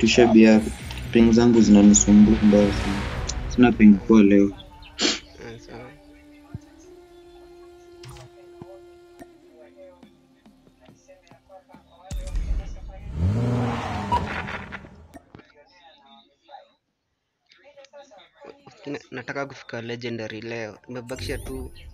Tushe bear, ping zangu zinanisumbua mbaya sana. Nothing for Leo. That's all right. Nataka kufika legendary leo. Nimebakisha tu